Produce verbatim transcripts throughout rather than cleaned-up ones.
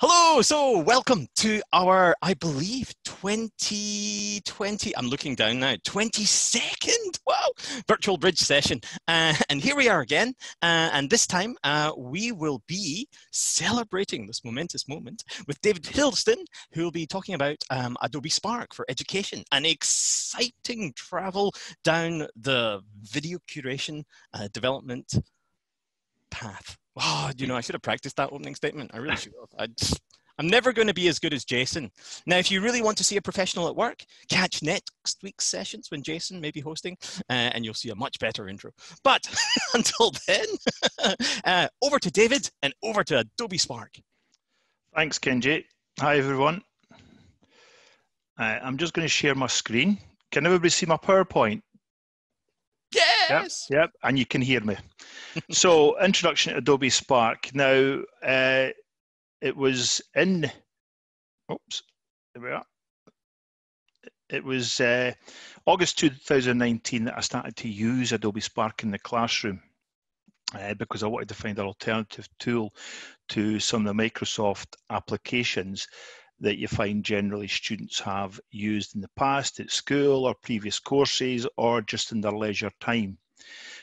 Hello, so welcome to our, I believe, twenty twenty, I'm looking down now, twenty-second, wow, virtual bridge session. Uh, and here we are again, uh, and this time uh, we will be celebrating this momentous moment with David Hiddleston, who will be talking about um, Adobe Spark for Education, an exciting travel down the video curation uh, development path. Oh, you know, I should have practiced that opening statement. I really should have. I just, I'm never going to be as good as Jason. Now, if you really want to see a professional at work, catch next week's sessions when Jason may be hosting, uh, and you'll see a much better intro. But until then, uh, over to David and over to Adobe Spark. Thanks, Kenji. Hi, everyone. Uh, I'm just going to share my screen. Can everybody see my PowerPoint? Yes. Yep, yep, and you can hear me. So, introduction to Adobe Spark. Now, uh, it was in. Oops, there we are. It was uh, August two thousand nineteen that I started to use Adobe Spark in the classroom uh, because I wanted to find an alternative tool to some of the Microsoft applications that you find generally students have used in the past at school or previous courses or just in their leisure time.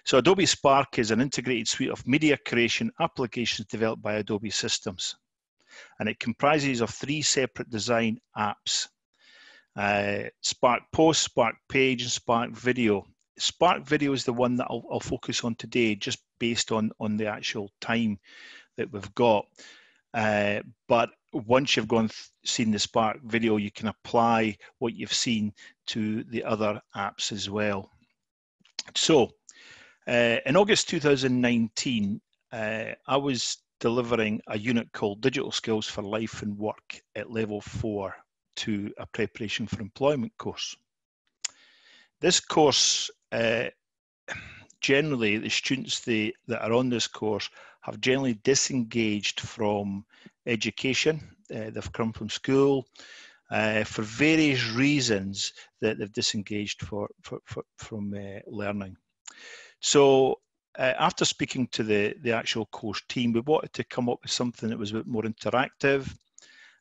So Adobe Spark is an integrated suite of media creation applications developed by Adobe Systems. And it comprises of three separate design apps, uh, Spark Post, Spark Page, and Spark Video. Spark Video is the one that I'll, I'll focus on today, just based on, on the actual time that we've got. Uh, but once you've gone th seen the Spark video, you can apply what you've seen to the other apps as well. So uh, in August two thousand nineteen, uh, I was delivering a unit called Digital Skills for Life and Work at Level four to a Preparation for Employment course. This course, uh, generally the students they, that are on this course have generally disengaged from education. Uh, they've come from school uh, for various reasons that they've disengaged for, for, for, from uh, learning. So uh, after speaking to the, the actual course team, we wanted to come up with something that was a bit more interactive,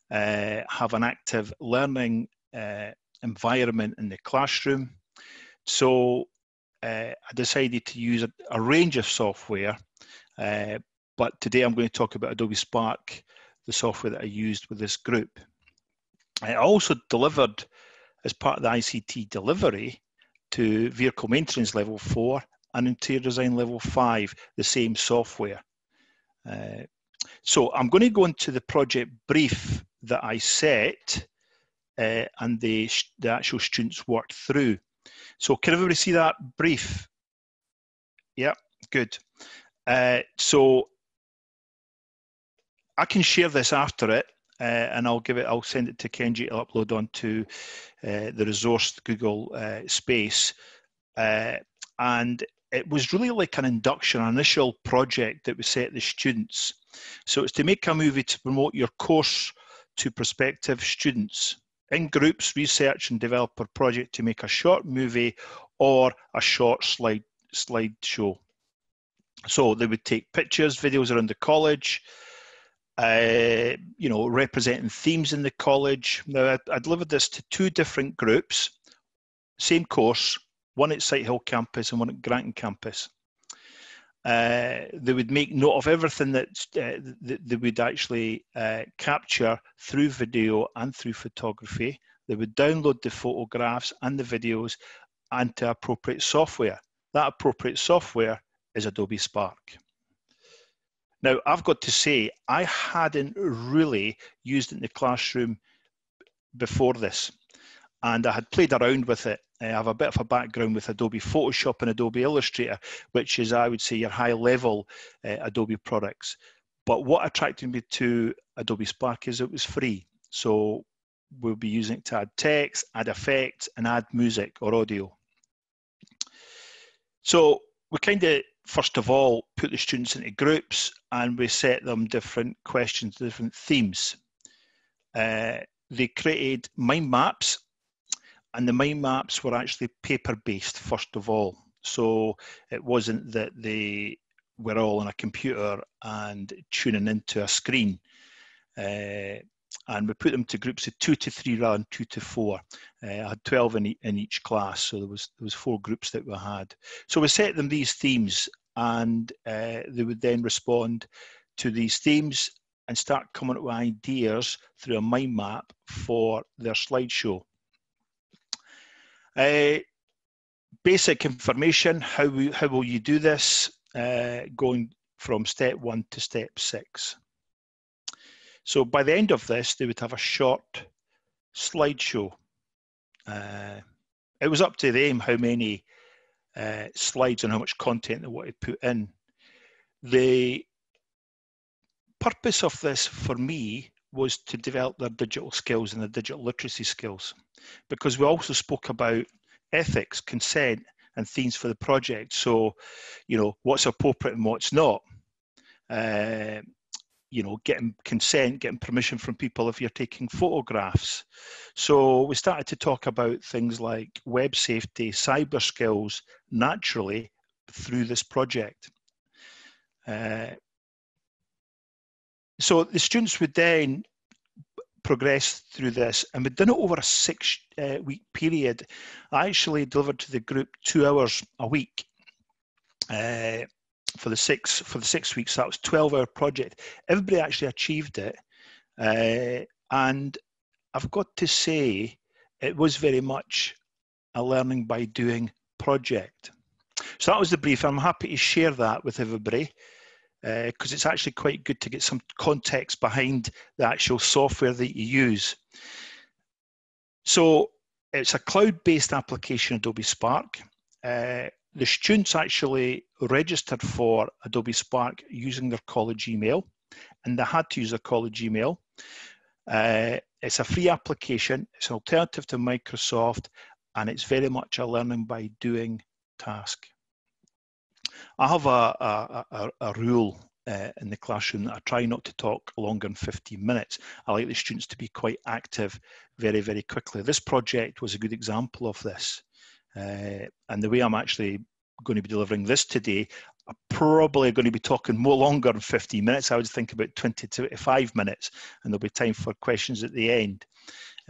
uh, have an active learning uh, environment in the classroom. So uh, I decided to use a, a range of software, uh, but today I'm going to talk about Adobe Spark, the software that I used with this group. I also delivered, as part of the I C T delivery, to Vehicle Maintenance Level four and Interior Design Level five, the same software. Uh, so I'm going to go into the project brief that I set uh, and the, the actual students worked through. So can everybody see that brief? Yeah, good. Uh, so I can share this after it, uh, and I'll give it. I'll send it to Kenji to upload onto uh, the resourced Google uh, space. Uh, and it was really like an induction, an initial project that we set the students. So it's to make a movie to promote your course to prospective students. In groups, research and develop a project to make a short movie or a short slide slideshow. So they would take pictures, videos around the college, Uh, you know, representing themes in the college. Now, I, I delivered this to two different groups, same course, one at Sight Hill campus and one at Granton campus. Uh, they would make note of everything that uh, th they would actually uh, capture through video and through photography. They would download the photographs and the videos and to appropriate software. That appropriate software is Adobe Spark. Now, I've got to say, I hadn't really used it in the classroom before this, and I had played around with it. I have a bit of a background with Adobe Photoshop and Adobe Illustrator, which is, I would say, your high-level uh, Adobe products. But what attracted me to Adobe Spark is it was free. So we'll be using it to add text, add effects, and add music or audio. So we kind of, first of all, put the students into groups and we set them different questions, different themes. Uh, they created mind maps, and the mind maps were actually paper-based, first of all. So it wasn't that they were all on a computer and tuning into a screen. uh, and we put them to groups of two to three rather than two to four. Uh, I had twelve in, e in each class, so there was, there was four groups that we had. So we set them these themes, and uh, they would then respond to these themes and start coming up with ideas through a mind map for their slideshow. Uh, basic information, how, we, how will you do this, uh, going from step one to step six. So by the end of this, they would have a short slideshow. Uh, it was up to them how many uh, slides and how much content they wanted to put in. The purpose of this for me was to develop their digital skills and their digital literacy skills, because we also spoke about ethics, consent, and themes for the project. So, you know, what's appropriate and what's not. Uh, you know, getting consent, getting permission from people if you're taking photographs. So we started to talk about things like web safety, cyber skills, naturally through this project. Uh, so the students would then progress through this, and we'd done it over a six uh, week period. I actually delivered to the group two hours a week. Uh, for the six for the six weeks, so that was a twelve hour project. Everybody actually achieved it, uh, and I've got to say it was very much a learning by doing project. So that was the brief. I'm happy to share that with everybody, because uh, it's actually quite good to get some context behind the actual software that you use. So it's a cloud-based application, Adobe Spark. Uh, The students actually registered for Adobe Spark using their college email, and they had to use their college email. Uh, it's a free application, it's an alternative to Microsoft, and it's very much a learning by doing task. I have a, a, a, a rule uh, in the classroom that I try not to talk longer than fifteen minutes. I like the students to be quite active very, very quickly. This project was a good example of this. Uh, and the way I'm actually going to be delivering this today, I'm probably going to be talking more longer than fifteen minutes. I would think about twenty to twenty-five minutes, and there'll be time for questions at the end.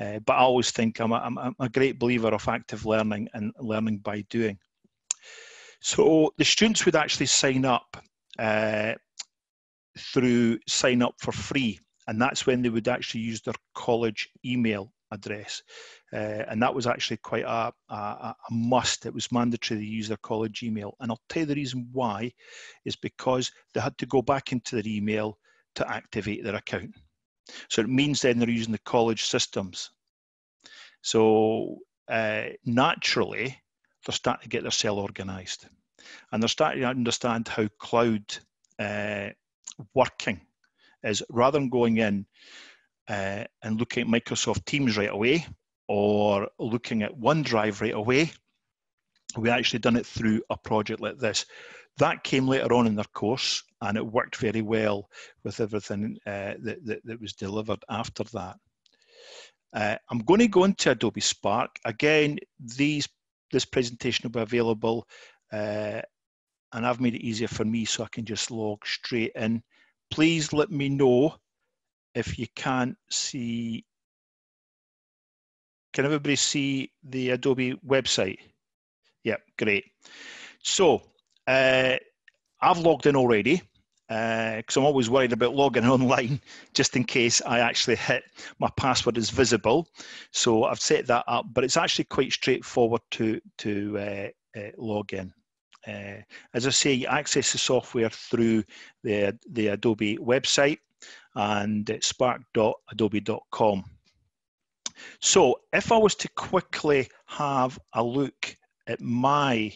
Uh, but I always think I'm a, I'm a great believer of active learning and learning by doing. So the students would actually sign up uh, through sign up for free, and that's when they would actually use their college email address, uh, and that was actually quite a, a, a must. It was mandatory to use their college email, and I'll tell you the reason why is because they had to go back into their email to activate their account. So it means then they're using the college systems. So uh, naturally they're starting to get their cell organised, and they're starting to understand how cloud uh, working is, rather than going in Uh, and looking at Microsoft Teams right away, or looking at OneDrive right away. We actually done it through a project like this. That came later on in their course, and it worked very well with everything uh, that, that, that was delivered after that. Uh, I'm going to go into Adobe Spark. Again, these, this presentation will be available, uh, and I've made it easier for me so I can just log straight in. Please let me know if you can't see. Can everybody see the Adobe website? Yep, great. So uh, I've logged in already, because uh, I'm always worried about logging online just in case I actually hit, my password is visible. So I've set that up, but it's actually quite straightforward to, to uh, uh, log in. Uh, as I say, you access the software through the, the Adobe website, and it's spark dot adobe dot com. So if I was to quickly have a look at my,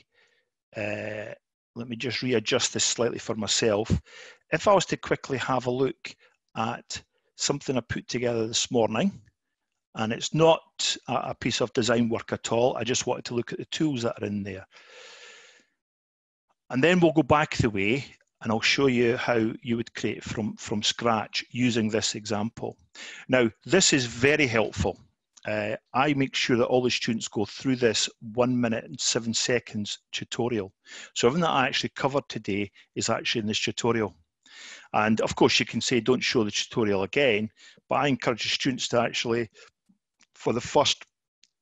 uh, let me just readjust this slightly for myself. If I was to quickly have a look at something I put together this morning, and it's not a piece of design work at all, I just wanted to look at the tools that are in there. And then we'll go back the way, and I'll show you how you would create from, from scratch using this example. Now, this is very helpful. Uh, I make sure that all the students go through this one minute and seven seconds tutorial. So everything that I actually covered today is actually in this tutorial. And of course you can say, don't show the tutorial again, but I encourage the students to actually, for the first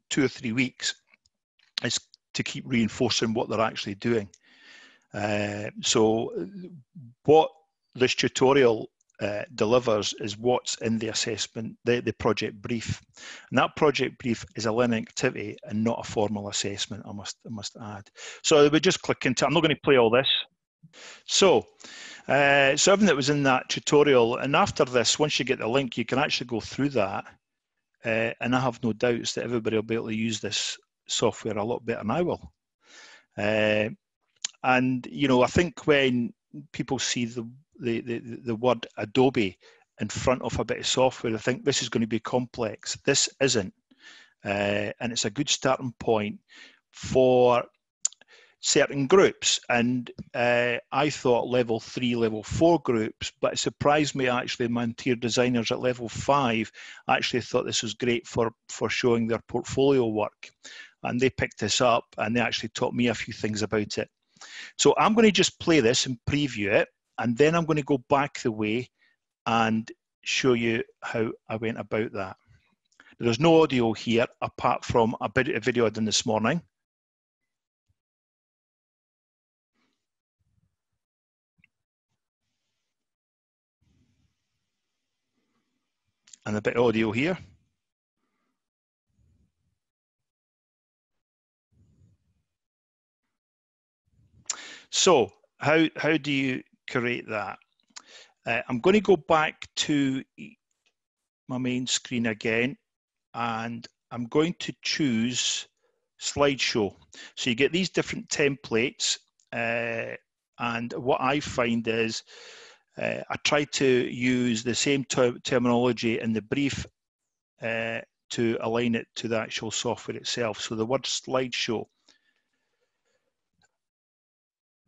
two or three weeks, is to keep reinforcing what they're actually doing. Uh, so what this tutorial uh, delivers is what's in the assessment, the, the project brief. And that project brief is a learning activity and not a formal assessment, I must, I must add. So we just click into, I'm not going to play all this. So, uh, so everything that was in that tutorial, and after this, once you get the link, you can actually go through that. Uh, and I have no doubts that everybody will be able to use this software a lot better than I will. Uh, and, you know, I think when people see the, the, the, the word Adobe in front of a bit of software, they think this is going to be complex. This isn't. Uh, and it's a good starting point for certain groups. And uh, I thought level three, level four groups, but it surprised me actually my interior designers at level five actually thought this was great for, for showing their portfolio work. And they picked this up and they actually taught me a few things about it. So I'm going to just play this and preview it, and then I'm going to go back the way and show you how I went about that. There's no audio here apart from a bit of video I did this morning. And a bit of audio here. So how, how do you create that? Uh, I'm going to go back to my main screen again, and I'm going to choose slideshow. So you get these different templates, uh, and what I find is Uh, I try to use the same ter terminology in the brief uh, to align it to the actual software itself. So the word slideshow.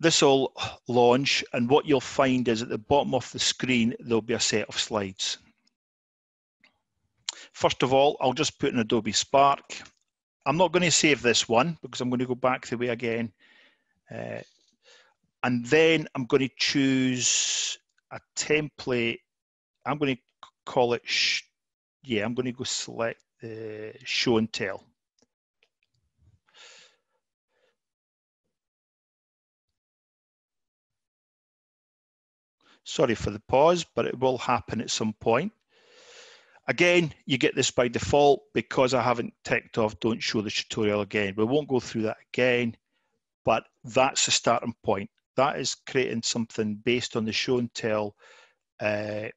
This will launch, and what you'll find is at the bottom of the screen, there'll be a set of slides. First of all, I'll just put in Adobe Spark. I'm not going to save this one because I'm going to go back the way again. Uh, and then I'm going to choose a template. I'm going to call it, sh yeah, I'm going to go select the show and tell. Sorry for the pause, but it will happen at some point. Again, you get this by default because I haven't ticked off don't show the tutorial again. We won't go through that again, but that's the starting point. That is creating something based on the show and tell uh,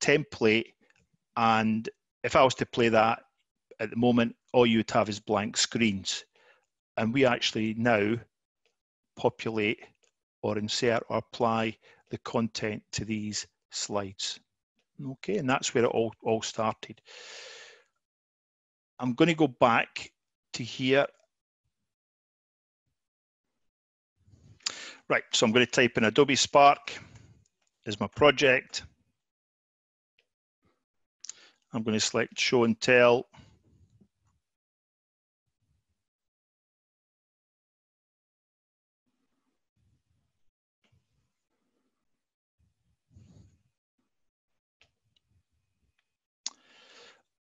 template. And if I was to play that at the moment, all you would have is blank screens. And we actually now populate or insert or apply the content to these slides. Okay, and that's where it all, all started. I'm going to go back to here. Right, so I'm going to type in Adobe Spark as my project. I'm going to select show and tell.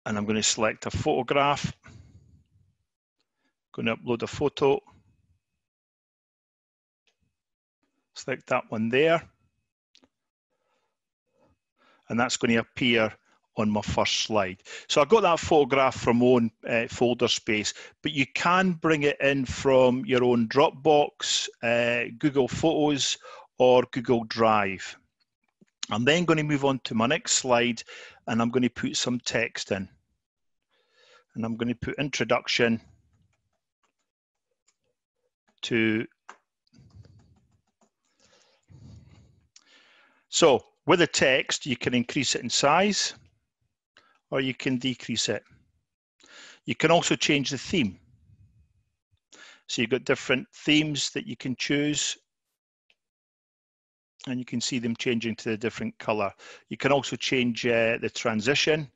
And I'm going to select a photograph. I'm going to upload a photo. Select that one there. And that's going to appear on my first slide. So I got that photograph from my own uh, folder space, but you can bring it in from your own Dropbox, uh, Google Photos, or Google Drive. I'm then going to move on to my next slide, and I'm going to put some text in. And I'm going to put introduction to. So with the text, you can increase it in size or you can decrease it. You can also change the theme. So you've got different themes that you can choose, and you can see them changing to the different color. You can also change uh, the transition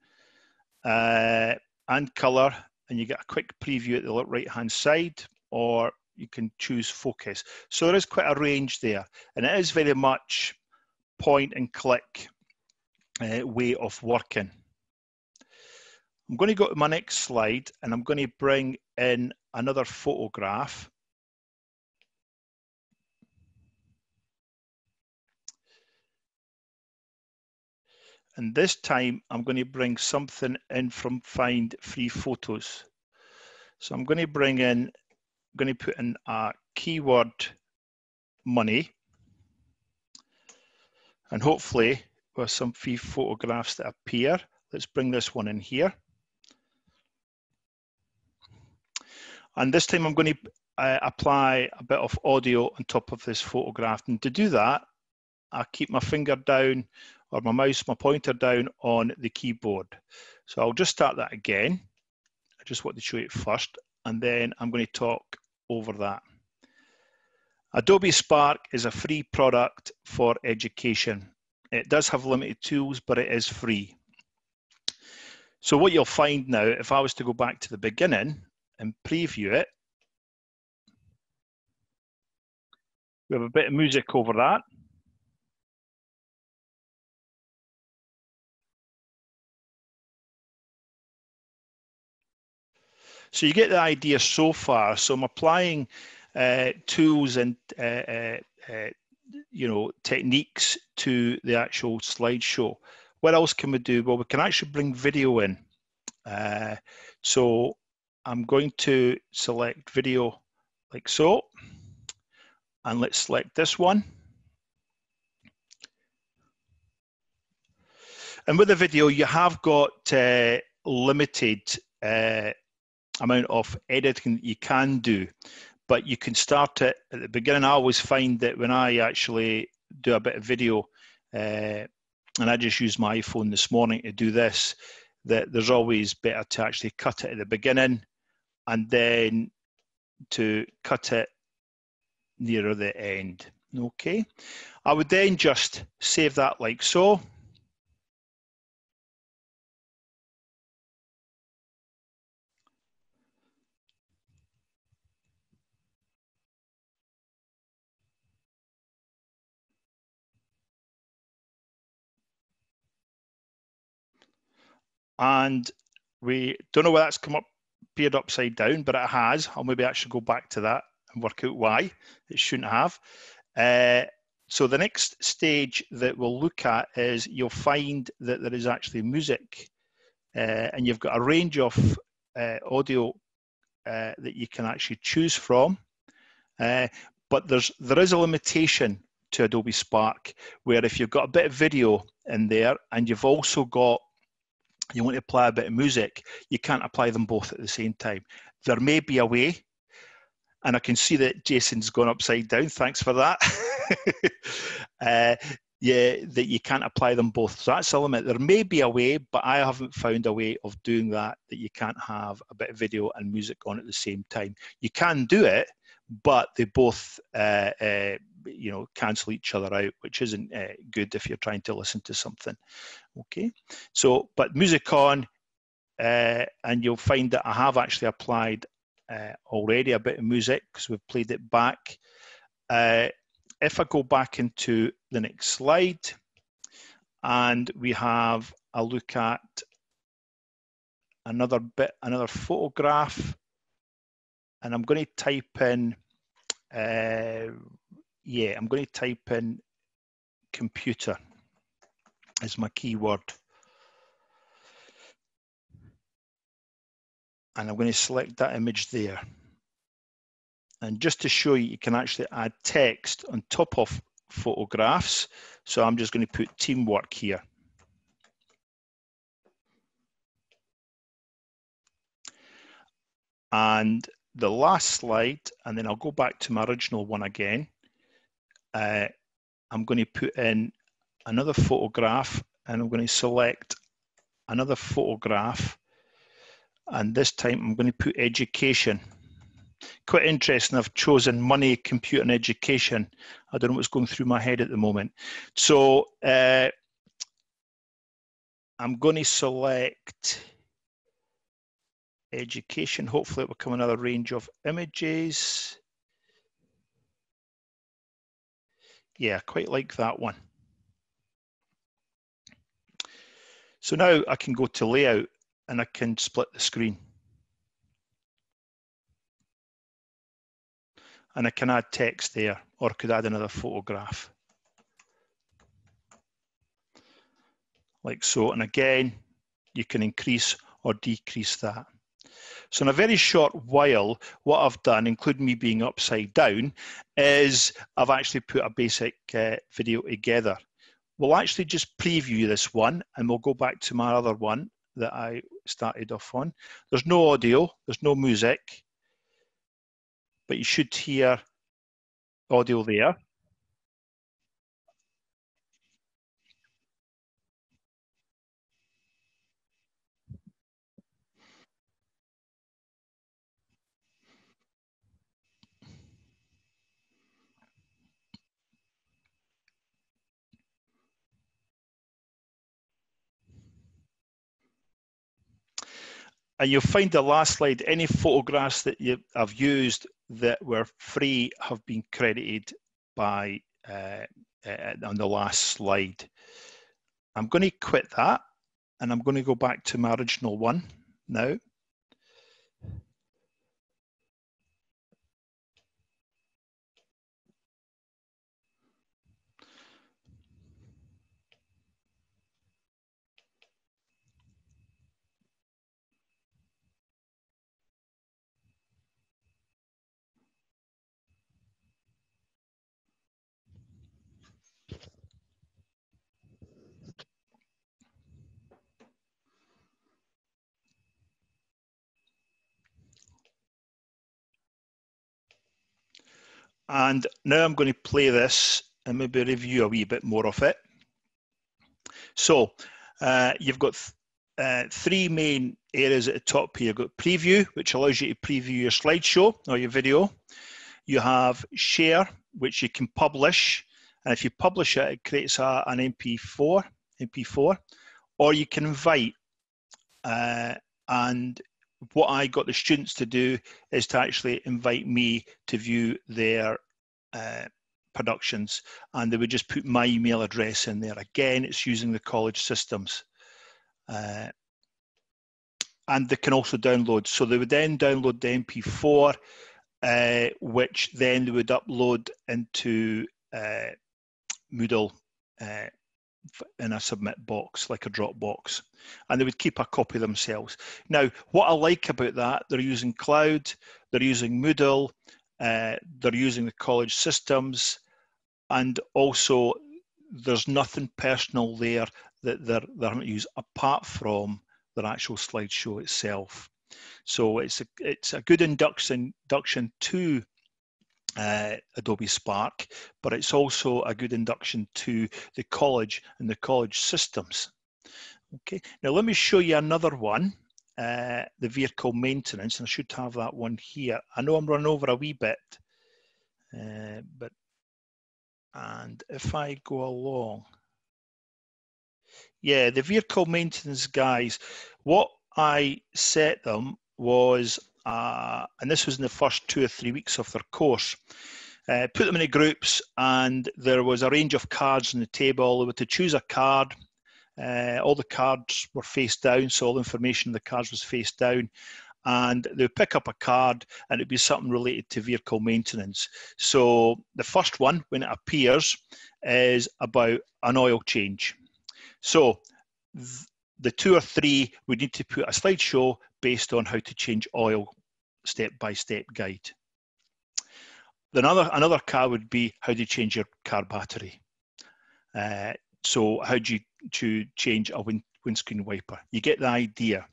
uh, and color, and you get a quick preview at the right-hand side, or you can choose focus. So there is quite a range there, and it is very much point and click uh, way of working. I'm going to go to my next slide and I'm going to bring in another photograph. And this time I'm going to bring something in from Find Free Photos. So I'm going to bring in, I'm going to put in a keyword money. And hopefully with some free photographs that appear. Let's bring this one in here. And this time I'm going to uh, apply a bit of audio on top of this photograph. And to do that, I keep my finger down or my mouse, my pointer down on the keyboard. So I'll just start that again. I just want to show it first, and then I'm going to talk over that. Adobe Spark is a free product for education. It does have limited tools, but it is free. So what you'll find now, if I was to go back to the beginning and preview it, we have a bit of music over that. So you get the idea so far. So I'm applying uh, tools and uh, uh, uh, you know, techniques to the actual slideshow. What else can we do? Well, we can actually bring video in. Uh, so I'm going to select video like so, and let's select this one. And with the video, you have got uh, limited uh, amount of editing you can do, but you can start it at the beginning. I always find that when I actually do a bit of video, uh, and I just used my iPhone this morning to do this, that there's always better to actually cut it at the beginning and then to cut it nearer the end. Okay. I would then just save that like so. And we don't know whether that's come up, appeared upside down, but it has. I'll maybe actually go back to that and work out why it shouldn't have. Uh, so the next stage that we'll look at is you'll find that there is actually music uh, and you've got a range of uh, audio uh, that you can actually choose from. Uh, but there's, there is a limitation to Adobe Spark where if you've got a bit of video in there and you've also got you want to apply a bit of music, you can't apply them both at the same time. There may be a way, and I can see that Jason's gone upside down, thanks for that. uh, yeah, that you can't apply them both. So that's a limit. There may be a way, but I haven't found a way of doing that, that you can't have a bit of video and music on at the same time. You can do it, but they both uh, uh, you know, cancel each other out, which isn't uh, good if you're trying to listen to something. Okay, so, but music on, uh, and you'll find that I have actually applied uh, already a bit of music because we've played it back. Uh, if I go back into the next slide, and we have a look at another bit, another photograph, and I'm going to type in, uh, yeah, I'm going to type in computer as my keyword. And I'm going to select that image there. And just to show you, you can actually add text on top of photographs. So I'm just going to put teamwork here. And the last slide, and then I'll go back to my original one again. Uh, I'm going to put in another photograph and I'm going to select another photograph, and this time I'm going to put education. Quite interesting, I've chosen money, computer and education. I don't know what's going through my head at the moment. So uh, I'm going to select education. Hopefully it will come another range of images. Yeah, I quite like that one. So now I can go to layout and I can split the screen. And I can add text there, or I could add another photograph. Like so, and again, you can increase or decrease that. So in a very short while, what I've done, including me being upside down, is I've actually put a basic uh, video together. We'll actually just preview this one, and we'll go back to my other one that I started off on. There's no audio, there's no music, but you should hear audio there. And you'll find the last slide, any photographs that you have used that were free have been credited by uh, uh, on the last slide. I'm going to quit that and I'm going to go back to my original one now. And now I'm going to play this and maybe review a wee bit more of it. So uh, you've got th uh, three main areas at the top here. You've got preview, which allows you to preview your slideshow or your video. You have share, which you can publish. And if you publish it, it creates a, an M P four, M P four, or you can invite. Uh, and what I got the students to do is to actually invite me to view their uh, productions, and they would just put my email address in there. Again, it's using the college systems. Uh, and they can also download. So they would then download the M P four, uh, which then they would upload into uh, Moodle uh, in a submit box, like a Dropbox, and they would keep a copy themselves. Now, what I like about that, they're using cloud, they're using Moodle, uh, they're using the college systems, and also there's nothing personal there that they're, they're going to use apart from their actual slideshow itself. So it's a, it's a good induction, induction to Uh, Adobe Spark, but it's also a good induction to the college and the college systems. Okay, now let me show you another one, uh, the vehicle maintenance, and I should have that one here. I know I'm running over a wee bit, uh, but and if I go along, yeah, the vehicle maintenance guys, what I set them was Uh, and this was in the first two or three weeks of their course. Uh, put them into groups, and there was a range of cards on the table. They were to choose a card. Uh, all the cards were face down, so all the information on the cards was face down. And they would pick up a card, and it would be something related to vehicle maintenance. So the first one, when it appears, is about an oil change. So th the two or three would need to put a slideshow based on how to change oil step-by-step guide. Then another, another car would be how do you change your car battery? Uh, so how do you to change a wind, windscreen wiper? You get the idea.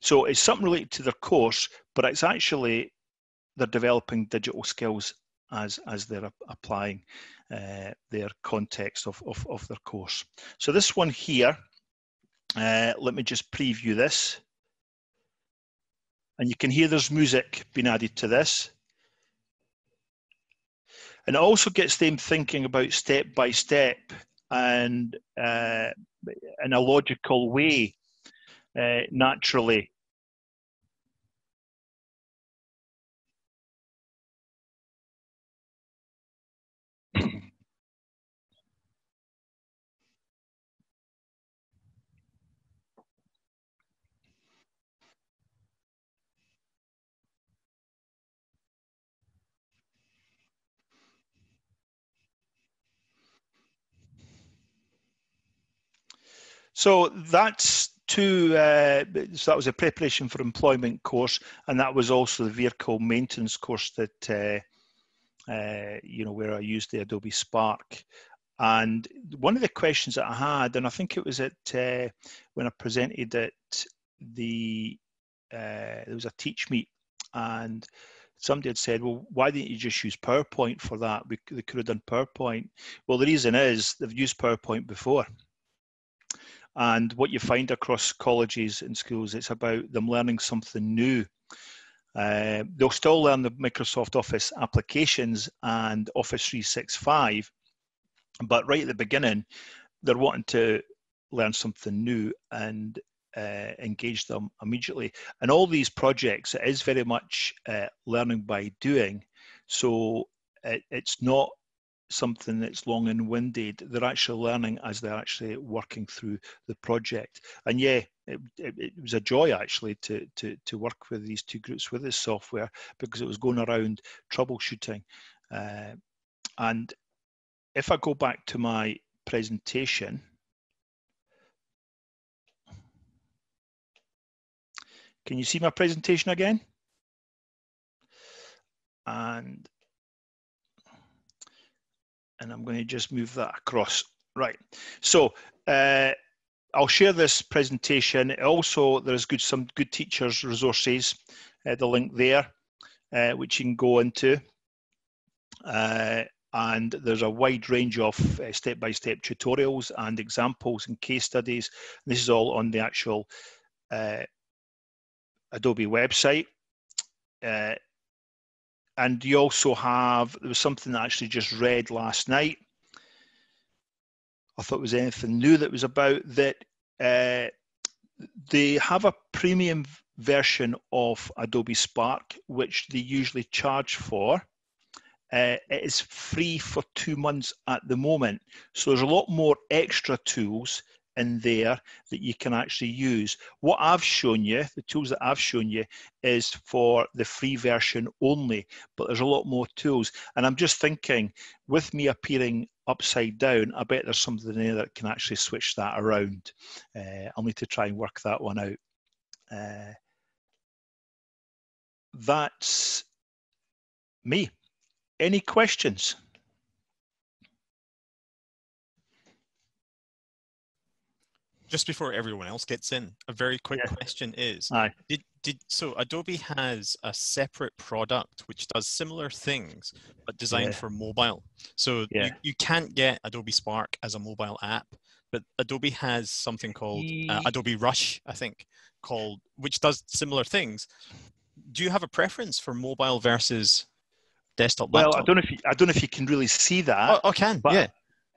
So it's something related to their course, but it's actually they're developing digital skills as, as they're applying uh, their context of, of, of their course. So this one here, uh, let me just preview this. And you can hear there's music being added to this. And it also gets them thinking about step by step and uh, in a logical way, uh, naturally. So that's two, uh, so that was a preparation for employment course, and that was also the vehicle maintenance course that, uh, uh, you know, where I used the Adobe Spark. And one of the questions that I had, and I think it was at, uh, when I presented at the, uh, there was a teach meet, and somebody had said, well, why didn't you just use PowerPoint for that? We, they could have done PowerPoint. Well, the reason is they've used PowerPoint before. And what you find across colleges and schools, it's about them learning something new. Uh, they'll still learn the Microsoft Office applications and Office three sixty-five, but right at the beginning, they're wanting to learn something new and uh, engage them immediately. And all these projects, it is very much uh, learning by doing. So it, it's not something that's long and winded. They're actually learning as they're actually working through the project. And yeah, it, it, it was a joy actually to, to, to work with these two groups with this software, because it was going around troubleshooting. Uh, and if I go back to my presentation, can you see my presentation again? And And I'm going to just move that across. Right. So uh, I'll share this presentation. Also, there's good some good teachers resources, uh, the link there, uh, which you can go into. Uh, and there's a wide range of step-by-step uh, -step tutorials and examples and case studies. This is all on the actual uh, Adobe website. Uh, And you also have, there was something that I actually just read last night. I thought it was anything new that was about that. Uh, they have a premium version of Adobe Spark, which they usually charge for. Uh, it is free for two months at the moment. So there's a lot more extra tools in there that you can actually use. What I've shown you, the tools that I've shown you, is for the free version only, but there's a lot more tools. And I'm just thinking, with me appearing upside down, I bet there's something there that can actually switch that around. Uh, I'll need to try and work that one out. Uh, that's me. Any questions? Just before everyone else gets in, a very quick yeah. question is, Aye. did did so Adobe has a separate product which does similar things, but designed yeah. for mobile. So yeah. you, you can't get Adobe Spark as a mobile app, but Adobe has something called uh, Adobe Rush, I think, called, which does similar things. Do you have a preference for mobile versus desktop? Well, laptop? I don't know if you, I don't know if you can really see that. Oh, I can, but yeah.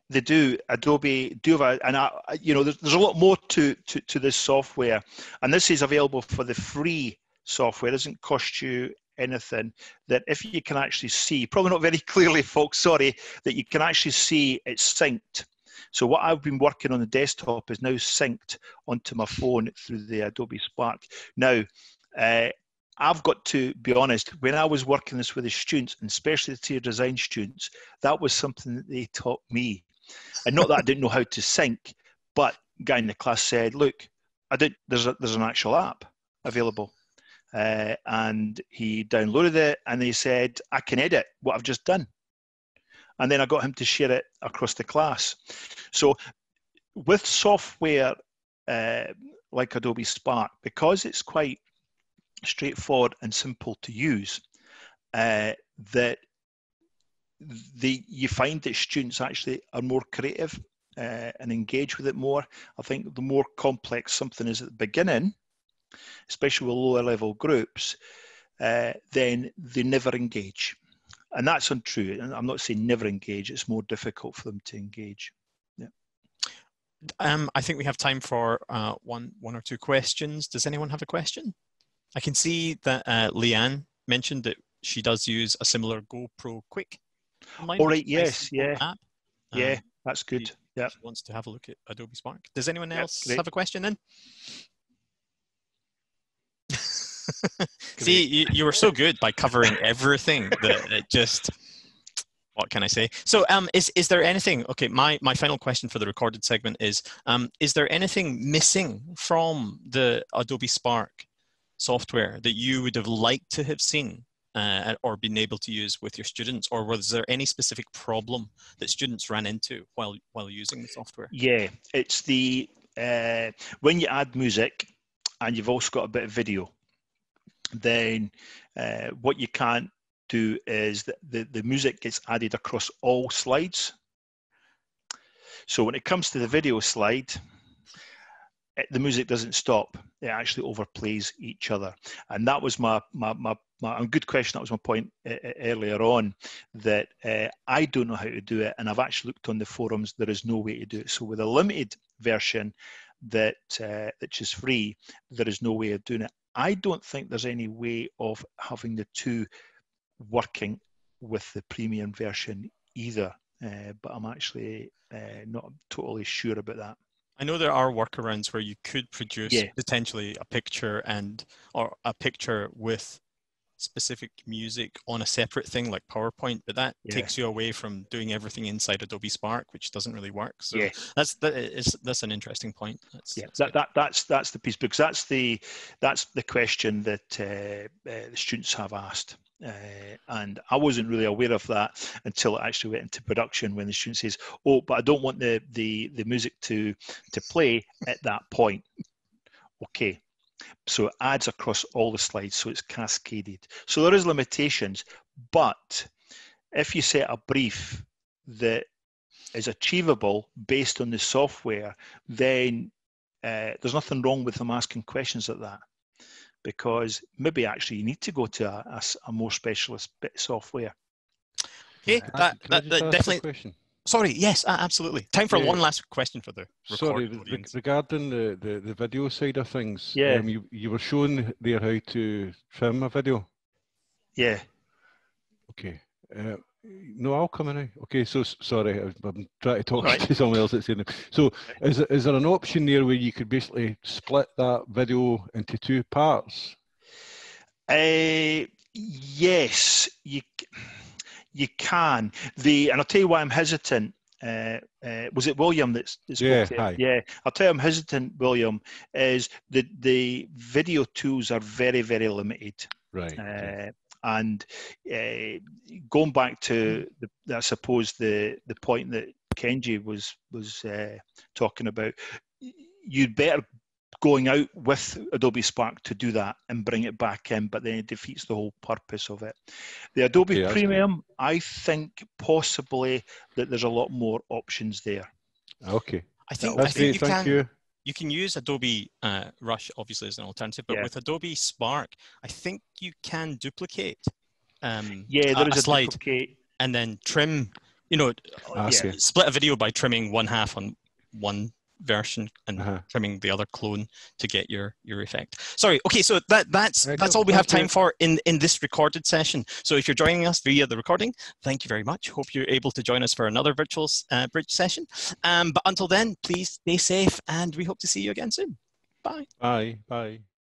They do. Adobe do have a, and I, you know, there's, there's a lot more to, to, to this software, and this is available for the free software. It doesn't cost you anything. That if you can actually see, probably not very clearly, folks, sorry, that you can actually see it's synced. So what I've been working on the desktop is now synced onto my phone through the Adobe Spark. Now, uh, I've got to be honest, when I was working this with the students, and especially the tier design students, that was something that they taught me. And not that I didn't know how to sync, but a guy in the class said, look, I didn't, there's, a, there's an actual app available. Uh, and he downloaded it and he said, I can edit what I've just done. And then I got him to share it across the class. So with software uh, like Adobe Spark, because it's quite straightforward and simple to use, uh, that The, you find that students actually are more creative uh, and engage with it more. I think the more complex something is at the beginning, especially with lower level groups, uh, then they never engage. And that's untrue. And I'm not saying never engage, it's more difficult for them to engage. Yeah. Um, I think we have time for uh, one, one or two questions. Does anyone have a question? I can see that uh, Leanne mentioned that she does use a similar GoPro Quick. All right. Yes. Yeah. App. Yeah. Um, that's good. Yeah. Wants to have a look at Adobe Spark. Does anyone else yep, have a question then? See, you, you were so good by covering everything that it just What can I say? So um, is, is there anything, okay, my, my final question for the recorded segment is, um, is there anything missing from the Adobe Spark software that you would have liked to have seen uh, or been able to use with your students? Or was there any specific problem that students ran into while, while using the software? Yeah, it's the, uh, when you add music and you've also got a bit of video, then uh, what you can't do is that the, the music gets added across all slides. So when it comes to the video slide, it, the music doesn't stop. It actually overplays each other. And that was my, my, my, my good question. That was my point uh, earlier on, that uh, I don't know how to do it. And I've actually looked on the forums, there is no way to do it. So with a limited version that uh, which is free, there is no way of doing it. I don't think there's any way of having the two working with the premium version either, uh, but I'm actually uh, not totally sure about that. I know there are workarounds where you could produce yeah. potentially a picture and or a picture with specific music on a separate thing like PowerPoint, but that yeah. takes you away from doing everything inside Adobe Spark, which doesn't really work. So yeah. that's that is that's an interesting point. That's, yeah, that's that, that that's that's the piece, because that's the that's the question that uh, uh, the students have asked. Uh, and I wasn't really aware of that until it actually went into production, when the student says, "Oh, but I don't want the the the music to to play at that point." Okay, so it adds across all the slides, so it's cascaded. So there is limitations, but if you set a brief that is achievable based on the software, then uh, there's nothing wrong with them asking questions like that. Because maybe actually you need to go to a, a, a more specialist bit software. Okay, yeah, that, that, that definitely. Sorry, yes, absolutely. Time for yeah. one last question for the recording Sorry, audience. Regarding the, the, the video side of things, yeah. um, you, you were showing there how to trim a video. Yeah. Okay. Uh, No, I'll come in now. Okay, so sorry, I'm trying to talk right. to someone else that's in it. So is, is there an option there where you could basically split that video into two parts? Uh, yes, you, you can. The, and I'll tell you why I'm hesitant. Uh, uh, was it William that's, that's yeah, hi. yeah, I'll tell you I'm hesitant, William, is that the video tools are very, very limited. Right. Uh, okay. And uh, going back to, the, I suppose, the, the point that Kenji was, was uh, talking about, you'd better going out with Adobe Spark to do that and bring it back in, but then it defeats the whole purpose of it. The Adobe yeah, Premium, I think possibly that there's a lot more options there. Okay. I think, I think you Thank can... You. You can use Adobe uh, Rush, obviously, as an alternative, but yeah. with Adobe Spark, I think you can duplicate um, yeah, there a, is a slide duplicate. and then trim, you know, ah, yeah, okay. split a video by trimming one half on one version and uh-huh. trimming the other clone to get your, your effect. Sorry, okay, so that, that's, that's all we have time for in, in this recorded session. So if you're joining us via the recording, thank you very much. Hope you're able to join us for another virtual uh, bridge session. Um, but until then, please stay safe and we hope to see you again soon. Bye. Bye. Bye.